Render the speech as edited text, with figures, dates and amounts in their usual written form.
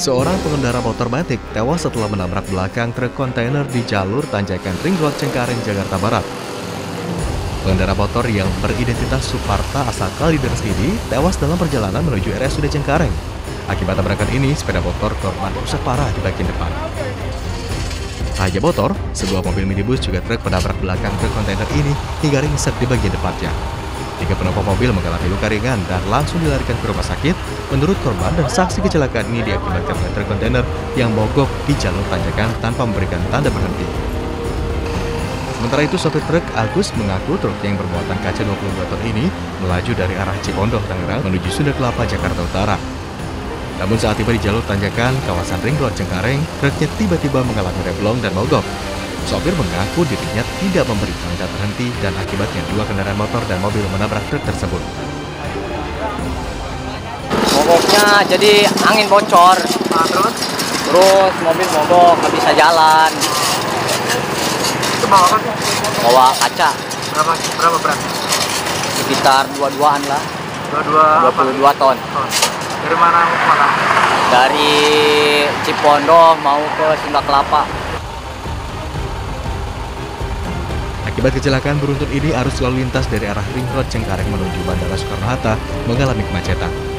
Seorang pengendara motor batik tewas setelah menabrak belakang truk kontainer di jalur tanjakan Ring Road Cengkareng, Jakarta Barat. Pengendara motor yang beridentitas Suparta asal Kalideres ini tewas dalam perjalanan menuju RSUD Cengkareng. Akibat tabrakan ini, sepeda motor korban rusak parah di bagian depan. Tak hanya motor, sebuah mobil minibus juga truk menabrak belakang truk kontainer ini hingga ringsek di bagian depannya. 3 penumpang mobil mengalami luka ringan dan langsung dilarikan ke rumah sakit. Menurut korban dan saksi, kecelakaan ini diakibatkan oleh truk kontainer yang mogok di jalur tanjakan tanpa memberikan tanda berhenti. Sementara itu, sopir truk Agus mengaku truk yang bermuatan kaca 22 ton ini melaju dari arah Cipondoh, Tangerang menuju Sunda Kelapa, Jakarta Utara. Namun saat tiba di jalur tanjakan kawasan Ring Road Cengkareng, truknya tiba-tiba mengalami remblong dan mogok. Sopir mengaku dirinya tidak memberi tanda berhenti dan akibatnya 2 kendaraan motor dan mobil menabrak truk tersebut. Mogoknya jadi angin bocor, terus mobil mogok, nggak bisa jalan. Itu bawa kaca. Berapa berat? Sekitar 22-an lah. 22 ton. Dari mana? Dari Cipondoh mau ke Sunda Kelapa. Akibat kecelakaan beruntun ini, arus lalu lintas dari arah Ring Road Cengkareng menuju Bandara Soekarno Hatta mengalami kemacetan.